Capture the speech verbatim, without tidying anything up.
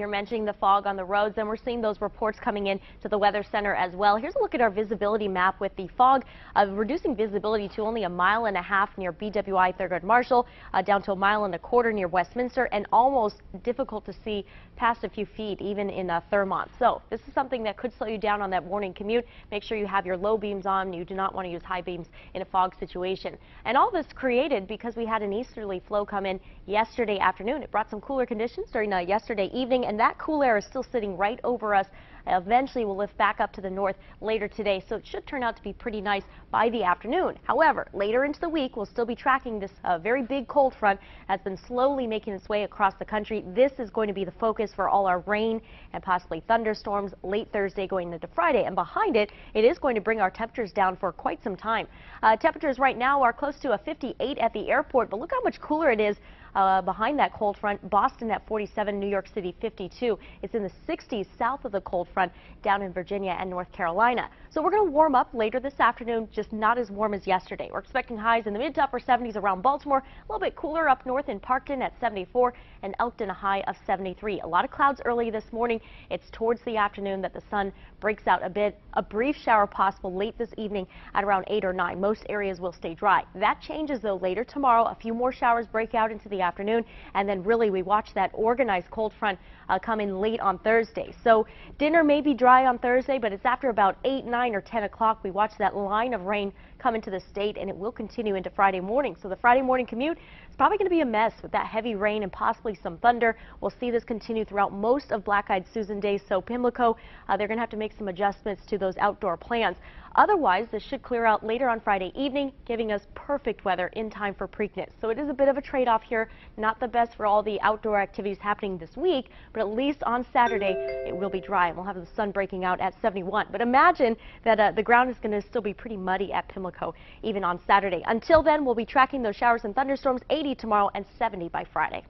You're mentioning the fog on the roads, and we're seeing those reports coming in to the Weather Center as well. Here's a look at our visibility map with the fog, uh, reducing visibility to only a mile and a half near B W I Thurgood Marshall, uh, down to a mile and a quarter near Westminster, and almost difficult to see past a few feet, even in uh, Thurmont. So this is something that could slow you down on that morning commute. Make sure you have your low beams on. You do not want to use high beams in a fog situation. And all this created because we had an easterly flow come in yesterday afternoon. It brought some cooler conditions during uh, yesterday evening, and that cool air is still sitting right over us. Eventually will lift back up to the north later today, so it should turn out to be pretty nice by the afternoon. However, later into the week, we'll still be tracking this uh, very big cold front that's been slowly making its way across the country. This is going to be the focus for all our rain and possibly thunderstorms late Thursday going into Friday, and behind it, it is going to bring our temperatures down for quite some time. Uh, temperatures right now are close to a fifty-eight at the airport, but look how much cooler it is Uh, behind that cold front. Boston at forty-seven, New York City fifty-two. It's in the sixties south of the cold front down in Virginia and North Carolina. So we're going to warm up later this afternoon, just not as warm as yesterday. We're expecting highs in the mid to upper seventies around Baltimore, a little bit cooler up north in Parkton at seventy-four and Elkton a high of seventy-three. A lot of clouds early this morning. It's towards the afternoon that the sun breaks out a bit. A brief shower possible late this evening at around eight or nine. Most areas will stay dry. That changes though later tomorrow. A few more showers break out into the afternoon, and then really we watch that organized cold front uh, come in late on Thursday. So dinner may be dry on Thursday, but it's after about eight, nine, or ten o'clock we watch that line of rain come into the state, and it will continue into Friday morning. So the Friday morning commute is probably going to be a mess with that heavy rain and possibly some thunder. We'll see this continue throughout most of Black Eyed Susan Day. So Pimlico, uh, they're going to have to make some adjustments to those outdoor plans. Otherwise, this should clear out later on Friday evening, giving us perfect weather in time for Preakness. So it is a bit of a trade-off here. Not the best for all the outdoor activities happening this week, but at least on Saturday it will be dry and we'll have the sun breaking out at seventy-one. But imagine that uh, the ground is going to still be pretty muddy at Pimlico even on Saturday. Until then, we'll be tracking those showers and thunderstorms. eighty tomorrow and seventy by Friday.